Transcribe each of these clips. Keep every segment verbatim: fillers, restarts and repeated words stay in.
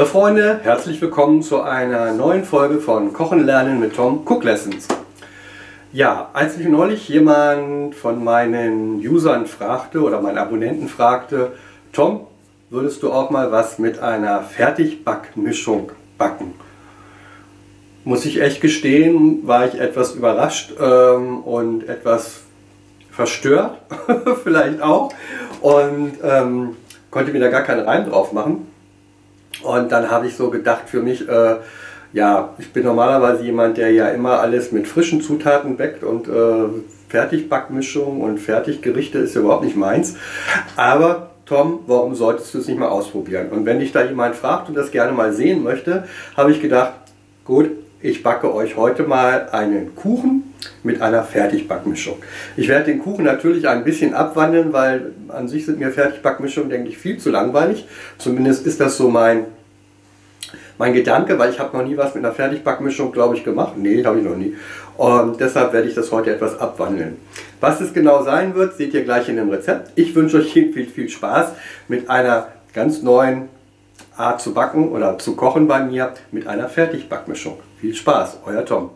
Hallo Freunde, herzlich willkommen zu einer neuen Folge von Kochen lernen mit Tom Cook Lessons. Ja, als mich neulich jemand von meinen Usern fragte oder meinen Abonnenten fragte, Tom, würdest du auch mal was mit einer Fertigbackmischung backen? Muss ich echt gestehen, war ich etwas überrascht ähm, und etwas verstört, vielleicht auch, und ähm, konnte mir da gar keinen Reim drauf machen. Und dann habe ich so gedacht für mich, äh, ja, ich bin normalerweise jemand, der ja immer alles mit frischen Zutaten backt und äh, Fertigbackmischung und Fertiggerichte ist ja überhaupt nicht meins. Aber Tom, warum solltest du es nicht mal ausprobieren? Und wenn dich da jemand fragt und das gerne mal sehen möchte, habe ich gedacht, gut, ich backe euch heute mal einen Kuchen mit einer Fertigbackmischung. Ich werde den Kuchen natürlich ein bisschen abwandeln, weil an sich sind mir Fertigbackmischungen, denke ich, viel zu langweilig. Zumindest ist das so mein, mein Gedanke, weil ich habe noch nie was mit einer Fertigbackmischung, glaube ich, gemacht. Nee, habe ich noch nie. Und deshalb werde ich das heute etwas abwandeln. Was es genau sein wird, seht ihr gleich in dem Rezept. Ich wünsche euch viel, viel, viel Spaß mit einer ganz neuen Art zu backen oder zu kochen bei mir mit einer Fertigbackmischung. Viel Spaß, euer Tom.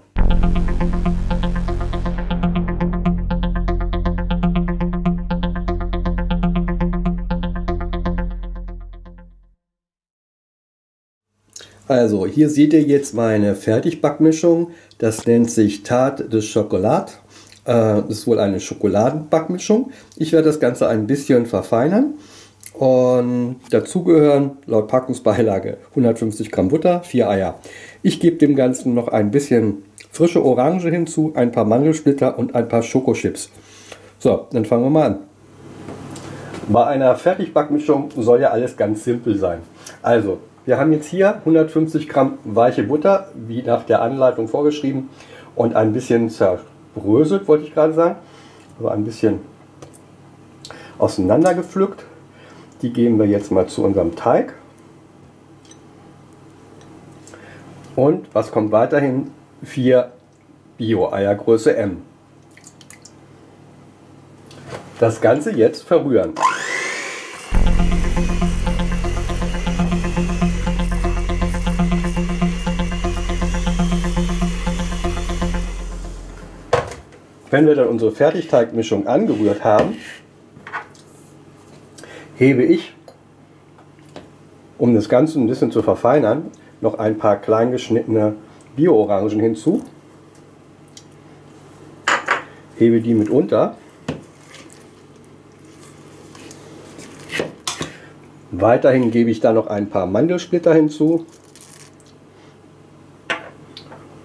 Also, hier seht ihr jetzt meine Fertigbackmischung. Das nennt sich Tarte de Chocolat. Das ist wohl eine Schokoladenbackmischung. Ich werde das Ganze ein bisschen verfeinern. Und dazu gehören laut Packungsbeilage hundertfünfzig Gramm Butter, vier Eier. Ich gebe dem Ganzen noch ein bisschen frische Orange hinzu, ein paar Mandelsplitter und ein paar Schokochips. So, dann fangen wir mal an. Bei einer Fertigbackmischung soll ja alles ganz simpel sein. Also, wir haben jetzt hier hundertfünfzig Gramm weiche Butter, wie nach der Anleitung vorgeschrieben, und ein bisschen zerbröselt, wollte ich gerade sagen, aber ein bisschen auseinandergepflückt. Die geben wir jetzt mal zu unserem Teig. Und was kommt weiterhin? Vier Bio-Eier Größe M. Das Ganze jetzt verrühren. Wenn wir dann unsere Fertigteigmischung angerührt haben, hebe ich, um das Ganze ein bisschen zu verfeinern, noch ein paar klein geschnittene Bio-Orangen hinzu. Hebe die mit unter. Weiterhin gebe ich da noch ein paar Mandelsplitter hinzu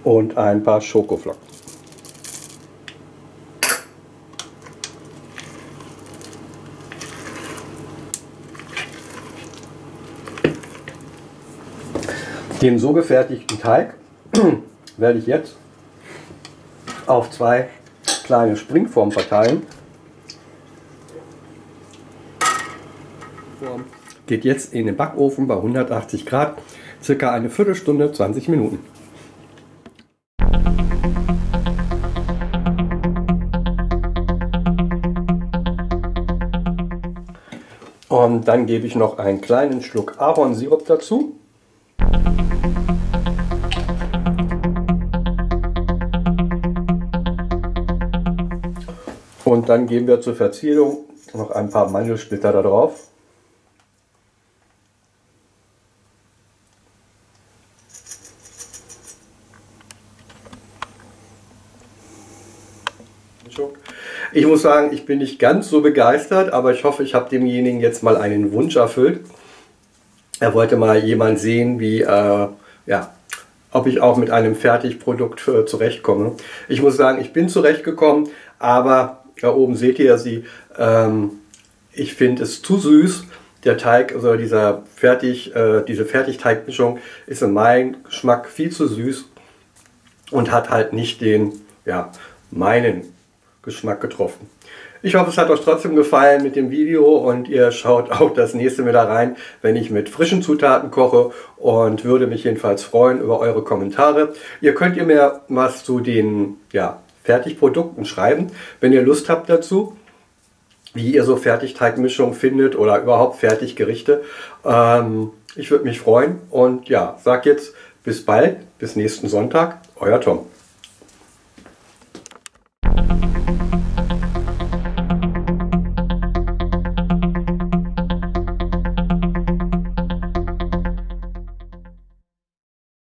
und ein paar Schokoflocken. Den so gefertigten Teig werde ich jetzt auf zwei kleine Springformen verteilen. Geht jetzt in den Backofen bei hundertachtzig Grad, circa eine Viertelstunde, zwanzig Minuten. Und dann gebe ich noch einen kleinen Schluck Ahornsirup dazu. Und dann geben wir zur Verzielung noch ein paar Mandelsplitter da drauf. Ich muss sagen, ich bin nicht ganz so begeistert, aber ich hoffe, ich habe demjenigen jetzt mal einen Wunsch erfüllt. Er wollte mal jemand sehen, wie, äh, ja, ob ich auch mit einem Fertigprodukt äh, zurechtkomme. Ich muss sagen, ich bin zurechtgekommen, aber da oben seht ihr ja sie, ähm, ich finde es zu süß. Der Teig, also dieser Fertig, äh, diese Fertigteigmischung ist in meinem Geschmack viel zu süß und hat halt nicht den, ja, meinen Geschmack getroffen. Ich hoffe, es hat euch trotzdem gefallen mit dem Video und ihr schaut auch das nächste Mal da rein, wenn ich mit frischen Zutaten koche, und würde mich jedenfalls freuen über eure Kommentare. Ihr könnt ihr mir was zu den, ja, Fertigprodukten schreiben, wenn ihr Lust habt dazu, wie ihr so Fertigteigmischungen findet oder überhaupt Fertiggerichte. Ähm, Ich würde mich freuen und ja, sag jetzt bis bald, bis nächsten Sonntag, euer Tom.